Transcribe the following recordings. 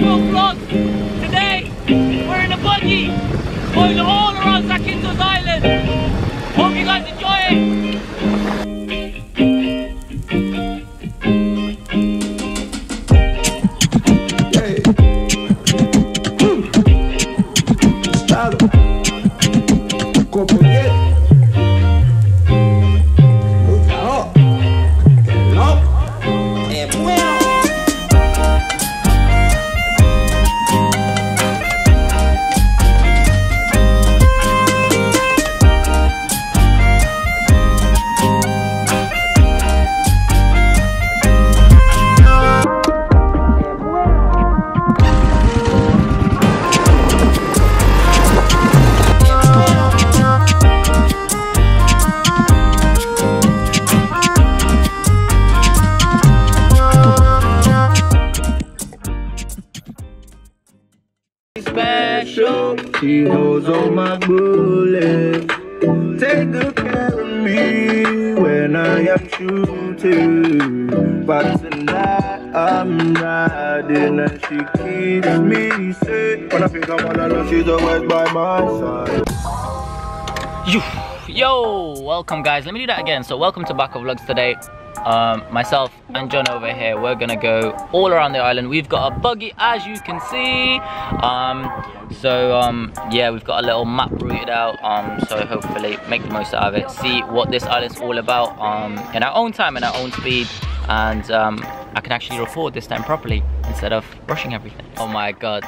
Bako vlog. Today, we're in a buggy, going all around Zakynthos Island. Hope you guys enjoy it. Hey. She knows all my bullets. Take good care of me when I am shooting. But tonight I'm riding and she keeps me safe. When I think I'm all alone, she's always by my side. Yo, welcome guys. Let me do that again. So welcome to Bako Vlogs today. Myself and John over here, we're gonna go all around the island. We've got a buggy, as you can see. Yeah, we've got a little map rooted out, so hopefully make the most out of it, see what this island's all about, in our own time, in our own speed, and I can actually record this time properly instead of rushing everything. Oh my god,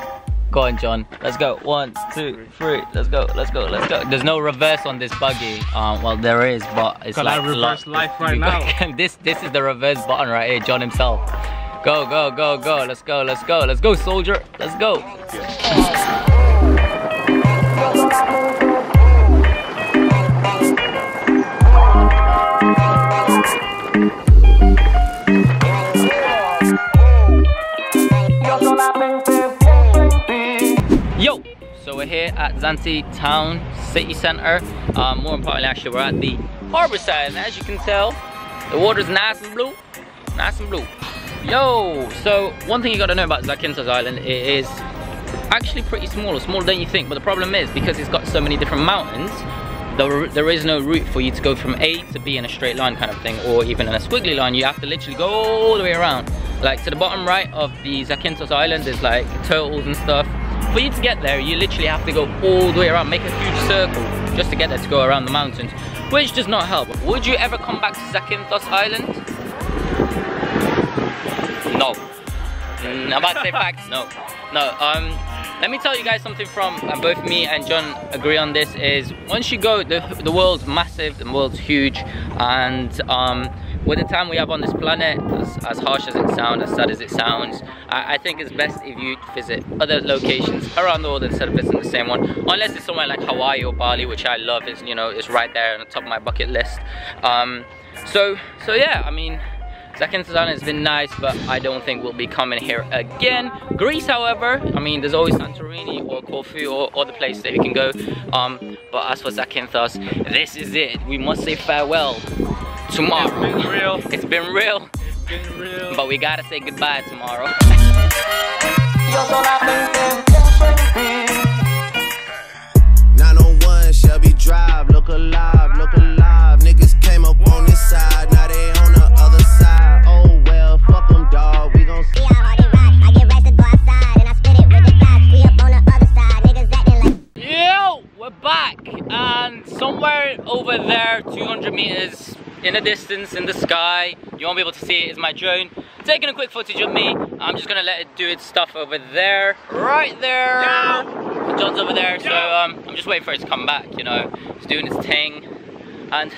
go on John, let's go. 1, 2, 3, let's go, let's go, let's go. There's no reverse on this buggy. Well, there is, but it's like a reverse life right now. This is the reverse button right here. John himself, go, go, go, go, let's go, let's go, let's go, soldier, let's go. Yo, so we're here at Zante town, city center. More importantly, actually, we're at the harbor side, and as you can tell, the water's nice and blue, nice and blue. Yo, so one thing you gotta know about Zakynthos Island, it is actually pretty small, smaller than you think, but the problem is, because it's got so many different mountains, there is no route for you to go from A to B in a straight line kind of thing, or even in a squiggly line. You have to literally go all the way around. Like, to the bottom right of the Zakynthos Island, there's like turtles and stuff. For you to get there, you literally have to go all the way around, make a huge circle just to get there, to go around the mountains, which does not help. Would you ever come back to Zakynthos Island? No. I'm about to say facts, no. No, let me tell you guys something from, and both me and John agree on this, is once you go, the world's massive, the world's huge, and with the time we have on this planet, as harsh as it sounds, as sad as it sounds, I think it's best if you visit other locations around the world instead of visiting the same one. Unless it's somewhere like Hawaii or Bali, which I love, is, you know, it's right there on the top of my bucket list. So yeah, I mean, Zakynthos Island has been nice, but I don't think we'll be coming here again. Greece, however, I mean, there's always Santorini or Corfu or other places that you can go. But as for Zakynthos, this is it. We must say farewell. Tomorrow. It's been real. It's been real. It's been real. But we gotta say goodbye tomorrow. Shelby Drive, look alive, niggas came up on this side, now they on the other side, oh well, fuck them dawg, we gon' see how hard they rock, I get racks to go outside, and I spit it with the dots, we up on the other side, niggas acting like. Yo, we're back, and somewhere over there, 200 meters in the distance, in the sky, you won't be able to see it, is my drone, taking a quick footage of me. I'm just gonna let it do its stuff over there, right there. Yeah. John's over there, so I'm just waiting for it to come back, you know, it's doing its thing, and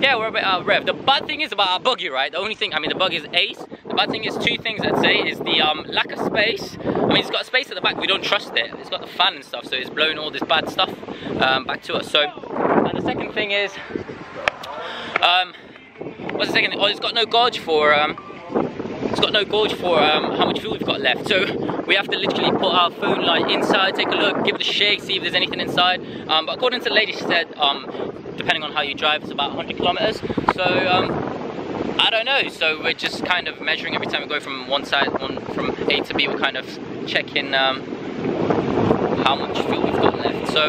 yeah, we're a bit out of rev. The bad thing is about our buggy, right, the only thing, I mean the buggy is ace, the bad thing is two things I'd say, is the lack of space. I mean, it's got space at the back, we don't trust it, it's got the fan and stuff, so it's blowing all this bad stuff back to us. So, and the second thing is, what's the second thing, oh, it's got no gauge for, it's got no gauge for how much fuel we've got left, so we have to literally put our phone light inside, take a look, give it a shake, see if there's anything inside. But according to the lady, she said, depending on how you drive, it's about 100 kilometers. So I don't know. So we're just kind of measuring every time we go from one side, from A to B. We're kind of checking how much fuel we've got left. So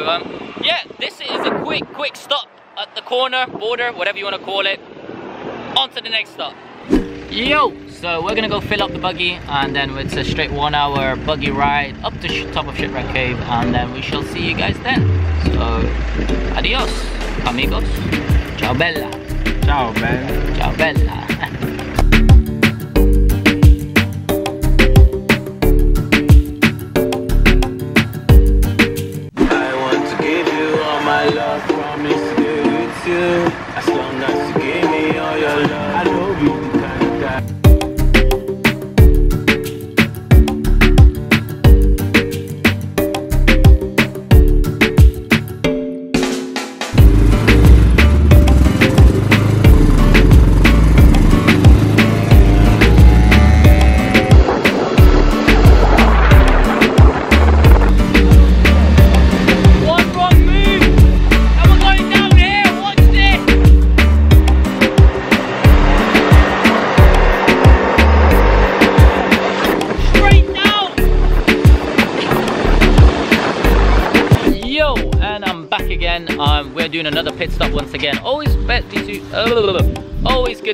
yeah, this is a quick stop at the corner, border, whatever you want to call it. On to the next stop. Yo, so we're gonna go fill up the buggy, and then it's a straight 1 hour buggy ride up to top of Shipwreck Cave, and then we shall see you guys then. So adios, amigos. Ciao bella. Ciao bella. Ciao bella. We're doing another pit stop once again. Always good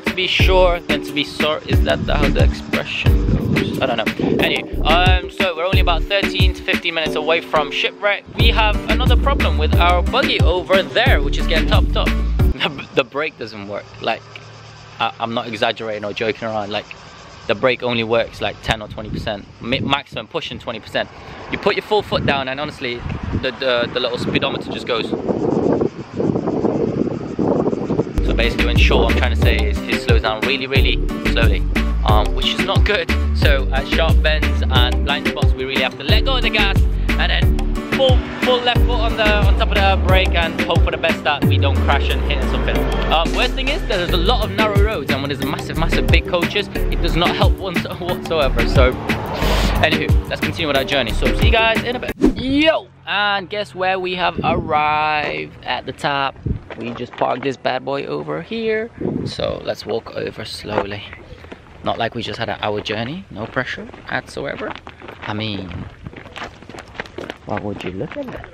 to be sure than to be sorry. Is that how the expression goes? I don't know. Anyway, so we're only about 13 to 15 minutes away from Shipwreck. We have another problem with our buggy over there, which is getting topped up. The brake doesn't work. Like, I'm not exaggerating or joking around. Like, the brake only works like 10 or 20%, maximum pushing 20%. You put your full foot down, and honestly, the little speedometer just goes. So basically, in short, I'm trying to say is it slows down really, really slowly, which is not good. So at sharp bends and blind spots, we really have to let go of the gas, and then full left foot on top of the brake, and hope for the best that we don't crash and hit something. Worst thing is there's a lot of narrow roads, and when there's massive big coaches, it does not help whatsoever. So anywho, let's continue with our journey. So see you guys in a bit. Yo, and guess where we have arrived at the top. We just parked this bad boy over here. So let's walk over slowly. Not like we just had an hour journey. No pressure whatsoever. I mean, what would you look at that?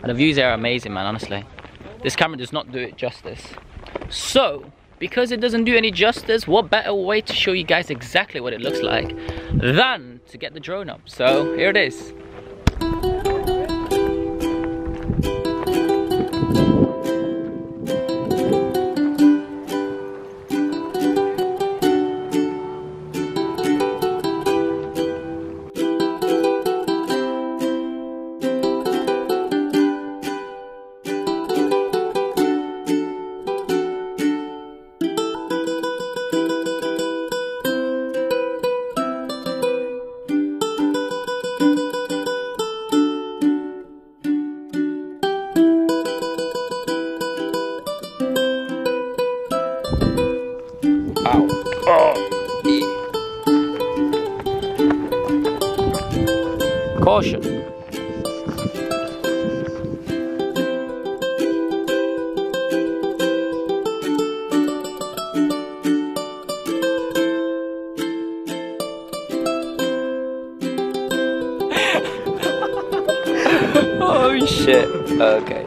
And the views there are amazing, man, honestly. This camera does not do it justice. So, because it doesn't do any justice, what better way to show you guys exactly what it looks like than to get the drone up. So here it is. Caution. Oh shit. Okay.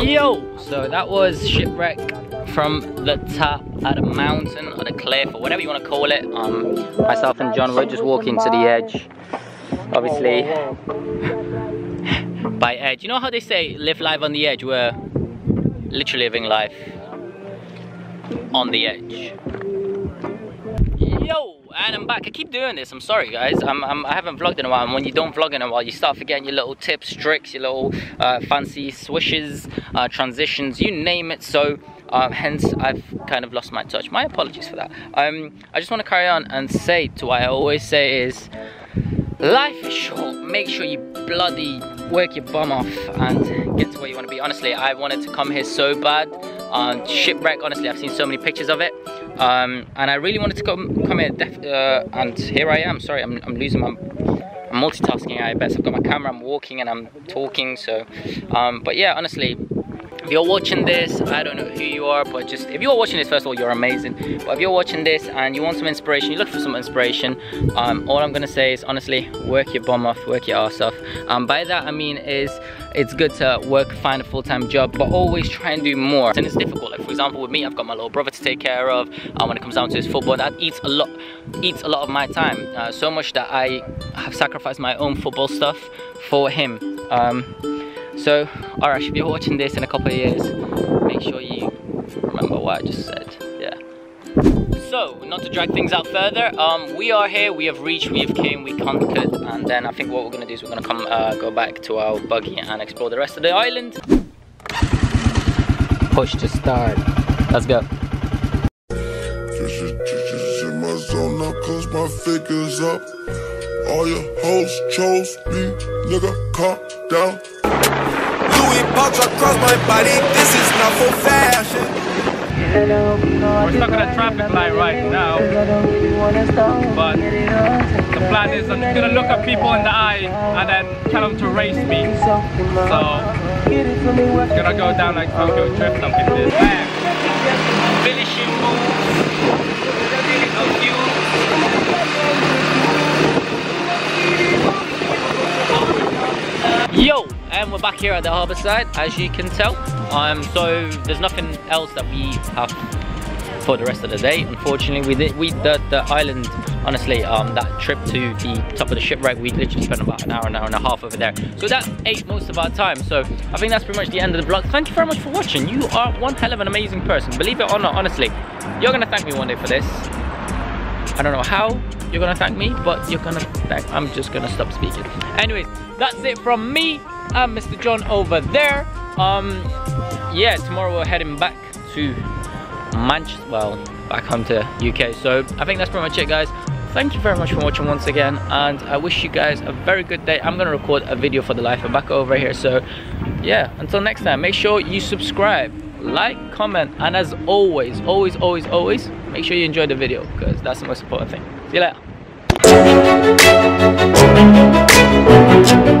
Yo! So that was Shipwreck from the top at a mountain or the cliff or whatever you want to call it. Myself and John were just walking to the edge. Obviously, by edge. You know how they say live life on the edge? We're literally living life on the edge. Yo! And I'm back. I keep doing this. I'm sorry, guys. I haven't vlogged in a while. And when you don't vlog in a while, you start forgetting your little tips, tricks, your little fancy swishes, transitions, you name it. So hence, I've kind of lost my touch. My apologies for that. I just want to carry on and say to what I always say is, life is short. Make sure you bloody work your bum off and get to where you want to be. Honestly, I wanted to come here so bad. Shipwreck, honestly, I've seen so many pictures of it. And I really wanted to come here, and here I am. Sorry, I'm losing my... I'm multitasking, I bet. I've got my camera, I'm walking and I'm talking, so... but yeah, honestly, if you're watching this, I don't know who you are, but just if you're watching this, first of all, you're amazing. But if you're watching this and you want some inspiration, you look for some inspiration, all I'm gonna say is, honestly, work your bum off, work your ass off. By that I mean is it's good to work, find a full-time job, but always try and do more. And it's difficult. Like, for example, with me, I've got my little brother to take care of. When it comes down to his football, that eats a lot of my time. So much that I have sacrificed my own football stuff for him. So, alright, if you're watching this in a couple of years, make sure you remember what I just said, yeah. So, not to drag things out further, we are here, we have reached, we have came, we conquered, and then I think what we're going to do is we're going to come go back to our buggy and explore the rest of the island. Push to start. Let's go. In my zone, I close my fingers up. All your hoes chose me, nigga, calm down. Across my body, this is not for fashion. We're stuck at a traffic light right now, but the plan is I'm just gonna look at people in the eye and then tell them to race me. So I'm gonna go down like Tokyo drift up in this. Man, finishing move. So cute. Yo. And we're back here at the harbour side, as you can tell. So there's nothing else that we have for the rest of the day. Unfortunately, the island, honestly, that trip to the top of the shipwreck, we literally spent about an hour and a half over there. So that ate most of our time. So I think that's pretty much the end of the vlog. Thank you very much for watching. You are one hell of an amazing person. Believe it or not, honestly, you're gonna thank me one day for this. I don't know how you're gonna thank me, but you're gonna thank. I'm just gonna stop speaking. Anyways, that's it from me. Mr. John over there. Yeah, tomorrow we're heading back to Manchester, well, back home to UK. So I think that's pretty much it, guys. Thank you very much for watching once again, and I wish you guys a very good day. I'm gonna record a video for the life of Bako over here. So yeah, until next time, make sure you subscribe, like, comment, and as always, always make sure you enjoy the video, because that's the most important thing. See you later.